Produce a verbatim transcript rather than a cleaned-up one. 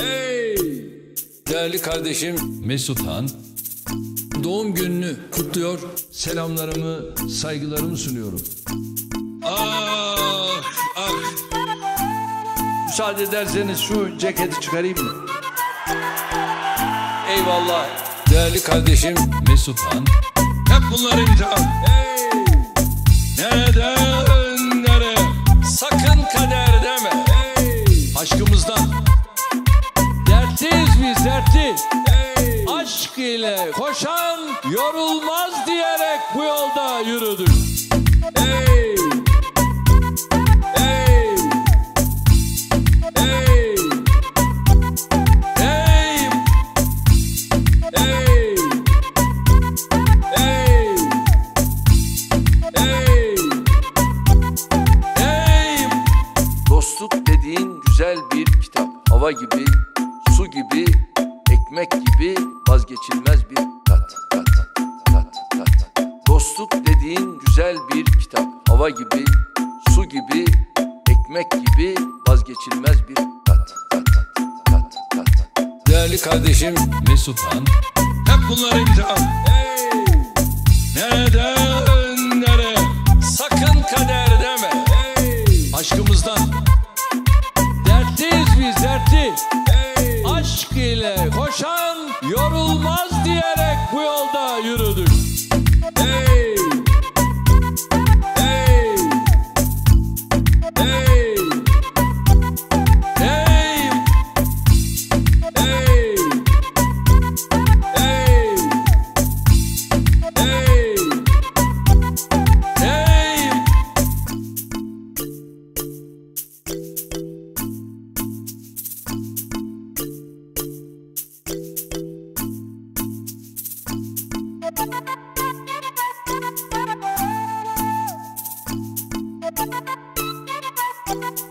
Hey! Değerli kardeşim Mesuthan doğum gününü kutluyor. Selamlarımı, saygılarımı sunuyorum. Ah! Ah! Müsaade ederseniz şu ceketi çıkarayım mı? Eyvallah. Değerli kardeşim Mesuthan. Hep bunları imtihan. Hey! Neden nereye? Sakın kader deme. Hey! Aşkımızdan. Dertliyiz biz, dertli. Hey! Aşk ile koşan yorulmaz diyerek bu yolda yürüdük. Hey! Hey! Hey! Hey! Hey! Dostluk dediğin güzel bir kitap. Hava gibi, su gibi, ekmek gibi vazgeçilmez bir tat, tat, tat, tat. Dostluk dediğin güzel bir kitap. Hava gibi, su gibi, ekmek gibi vazgeçilmez bir tat, tat, tat, tat. Değerli kardeşim Mesuthan. Hep bunları imtihan. Hey! Neden nereye? Sakın kader deme. Hey! Aşkımızdan. Hey! Aşk ile koşan yorulmaz diyerek bu yolda yürüdük. Hey! Hey! Hey! Hey! Hey! Hey! Hey! Hey! Thank you.